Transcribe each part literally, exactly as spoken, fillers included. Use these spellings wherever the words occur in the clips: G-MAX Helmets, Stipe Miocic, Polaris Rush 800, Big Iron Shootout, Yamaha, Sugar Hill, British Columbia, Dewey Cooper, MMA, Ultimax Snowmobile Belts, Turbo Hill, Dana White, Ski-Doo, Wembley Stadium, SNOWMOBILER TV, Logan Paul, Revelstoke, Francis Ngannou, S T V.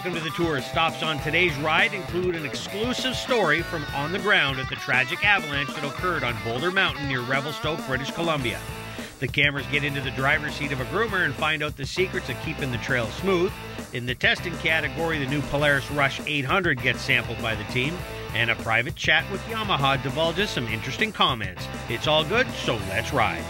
welcome to the tour. Stops on today's ride include an exclusive story from on the ground at the tragic avalanche that occurred on Boulder Mountain near Revelstoke, British Columbia. The cameras get into the driver's seat of a groomer and find out the secrets of keeping the trail smooth. In the testing category, the new Polaris Rush eight hundred gets sampled by the team, and a private chat with Yamaha divulges some interesting comments. It's all good, so let's ride.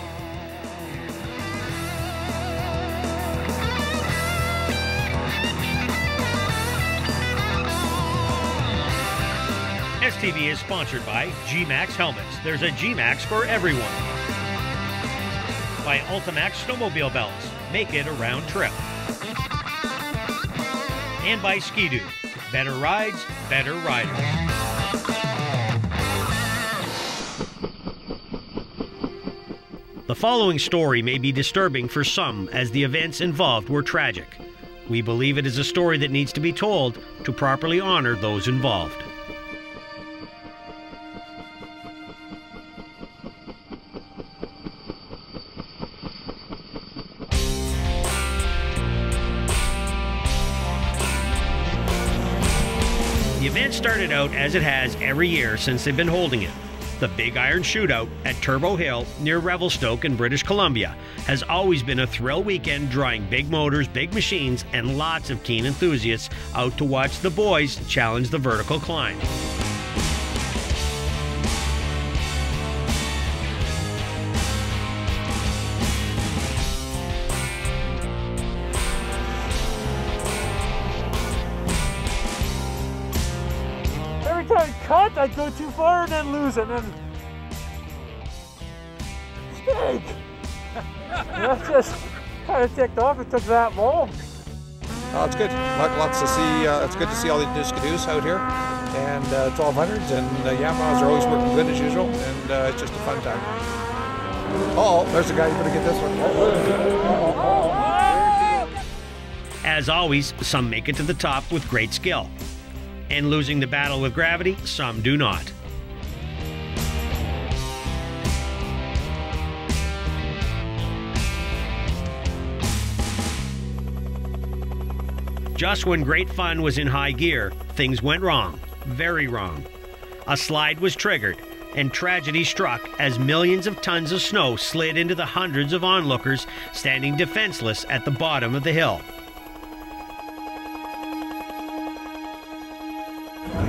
S T V is sponsored by G-MAX Helmets. There's a G-MAX for everyone. By Ultimax Snowmobile Belts. Make it a round trip. And by Ski-Doo. Better rides, better riders. The following story may be disturbing for some, as the events involved were tragic. We believe it is a story that needs to be told to properly honor those involved. The event started out as it has every year since they've been holding it. The Big Iron Shootout at Turbo Hill near Revelstoke in British Columbia has always been a thrill weekend, drawing big motors, big machines, and lots of keen enthusiasts out to watch the boys challenge the vertical climb. I cut, I'd go too far and then lose it, and then... Steak! That's just kind of ticked off it took that long. Oh, it's good. Lots to see. Uh, it's good to see all the British Cadoos out here, and uh, twelve hundreds, and uh, Yamahas are always working good as usual, and uh, it's just a fun time. Uh-oh, there's a guy, you better get this one. Uh-oh. As always, some make it to the top with great skill. And losing the battle with gravity, some do not. Just when great fun was in high gear, things went wrong, very wrong. A slide was triggered, and tragedy struck as millions of tons of snow slid into the hundreds of onlookers standing defenseless at the bottom of the hill.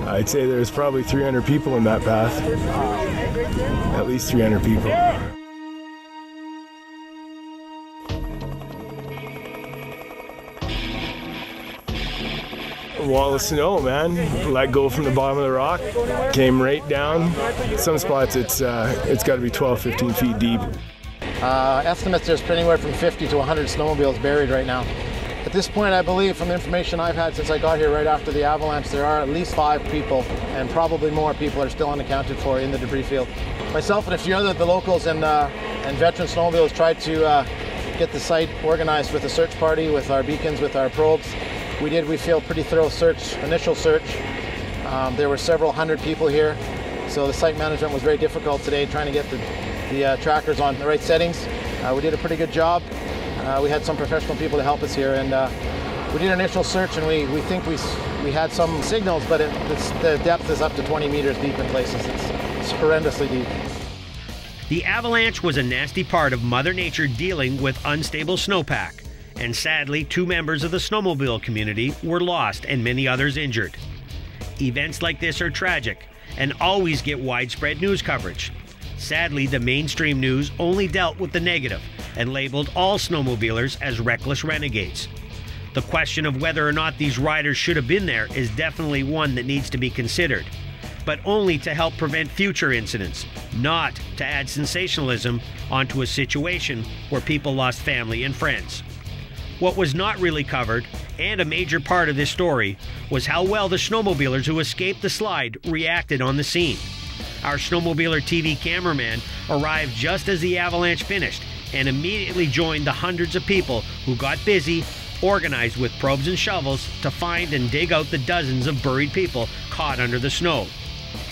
I'd say there's probably three hundred people in that path, at least three hundred people. A wall of snow, man, let go from the bottom of the rock, came right down. Some spots it's, uh, it's got to be twelve, fifteen feet deep. Uh, estimates there's anywhere from fifty to a hundred snowmobiles buried right now. At this point, I believe, from the information I've had since I got here right after the avalanche, there are at least five people, and probably more people are still unaccounted for in the debris field. Myself and a few other the locals and, uh, and veteran snowmobilers tried to uh, get the site organized with a search party, with our beacons, with our probes. We did, we feel, pretty thorough search, initial search. Um, there were several hundred people here, so the site management was very difficult today, trying to get the, the uh, trackers on the right settings. Uh, we did a pretty good job. Uh, we had some professional people to help us here, and uh, we did an initial search, and we, we think we, we had some signals, but it, it's, the depth is up to twenty meters deep in places. It's, it's horrendously deep. The avalanche was a nasty part of Mother Nature dealing with unstable snowpack, and sadly, two members of the snowmobile community were lost and many others injured. Events like this are tragic and always get widespread news coverage. Sadly, the mainstream news only dealt with the negative and labeled all snowmobilers as reckless renegades. The question of whether or not these riders should have been there is definitely one that needs to be considered, but only to help prevent future incidents, not to add sensationalism onto a situation where people lost family and friends. What was not really covered, and a major part of this story, was how well the snowmobilers who escaped the slide reacted on the scene. Our snowmobiler T V cameraman arrived just as the avalanche finished and immediately joined the hundreds of people who got busy, organized with probes and shovels to find and dig out the dozens of buried people caught under the snow.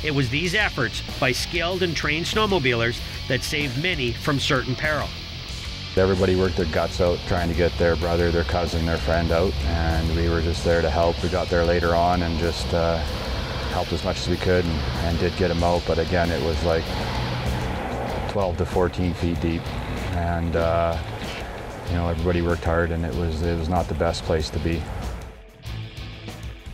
It was these efforts by skilled and trained snowmobilers that saved many from certain peril. Everybody worked their guts out trying to get their brother, their cousin, their friend out, and we were just there to help. We got there later on and just uh, helped as much as we could, and, and did get them out, but again, it was like twelve to fourteen feet deep, and uh, you know, everybody worked hard, and it was, it was not the best place to be.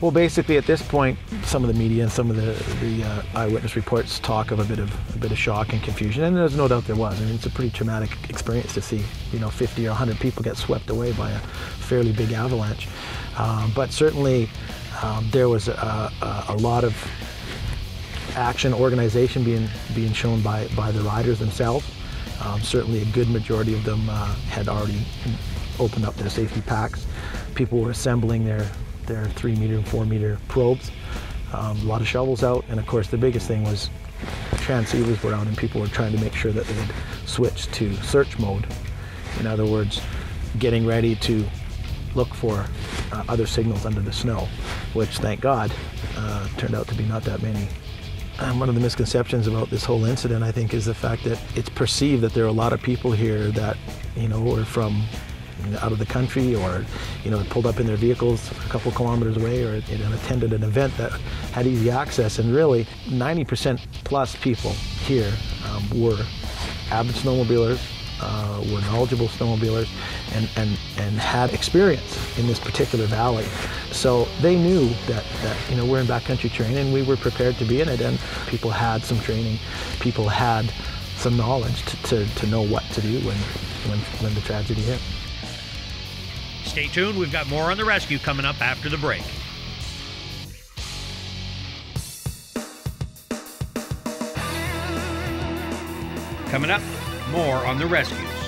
Well, basically at this point, some of the media and some of the, the uh, eyewitness reports talk of a bit of a bit of shock and confusion, and there's no doubt there was. I mean, it's a pretty traumatic experience to see, you know, fifty or a hundred people get swept away by a fairly big avalanche. Um, but certainly, um, there was a, a, a lot of action, organization being being shown by by the riders themselves. Um, certainly, a good majority of them uh, had already opened up their safety packs. People were assembling their their three meter and four meter probes, um, a lot of shovels out, and of course the biggest thing was transceivers were out, and people were trying to make sure that they had switched to search mode. In other words, getting ready to look for uh, other signals under the snow, which thank God uh, turned out to be not that many. And one of the misconceptions about this whole incident, I think, is the fact that it's perceived that there are a lot of people here that, you know, are from out of the country, or, you know, pulled up in their vehicles a couple kilometers away, or you know, attended an event that had easy access. And really, ninety percent plus people here um, were avid snowmobilers, uh, were knowledgeable snowmobilers, and, and, and had experience in this particular valley. So they knew that, that, you know, we're in backcountry terrain, and we were prepared to be in it, and people had some training, people had some knowledge to, to, to know what to do when, when, when the tragedy hit. Stay tuned, we've got more on the rescue coming up after the break. Coming up, more on the rescues.